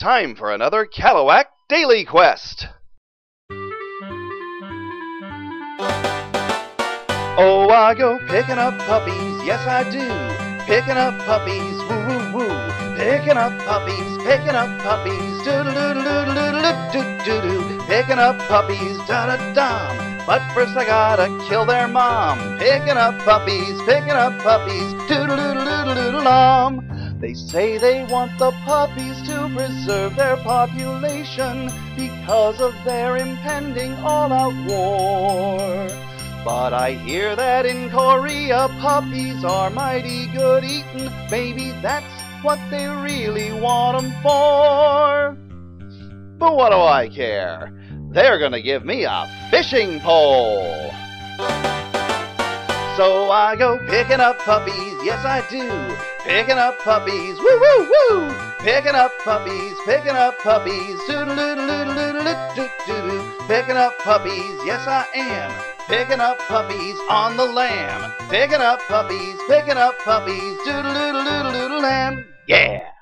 Time for another Kalawak Daily Quest! Oh, I go picking up puppies, yes I do. Picking up puppies, woo woo woo. Picking up puppies, doo doo doo doo doo doo doo doo. Picking up puppies, da da dum. But first I gotta kill their mom. Picking up puppies, doo doo doo doo doo doo dum. They say they want the puppies to preserve their population because of their impending all-out war. But I hear that in Korea puppies are mighty good eatin'. Maybe that's what they really want 'em for. But what do I care? They're gonna give me a fishing pole! So I go picking up puppies, yes I do. Picking up puppies, woo woo woo. Picking up puppies, doodle doodle doodle doodle doodle doodle. Picking up puppies, yes I am. Picking up puppies on the lamb. Picking up puppies, doodle doodle doodle doodle lamb. Yeah.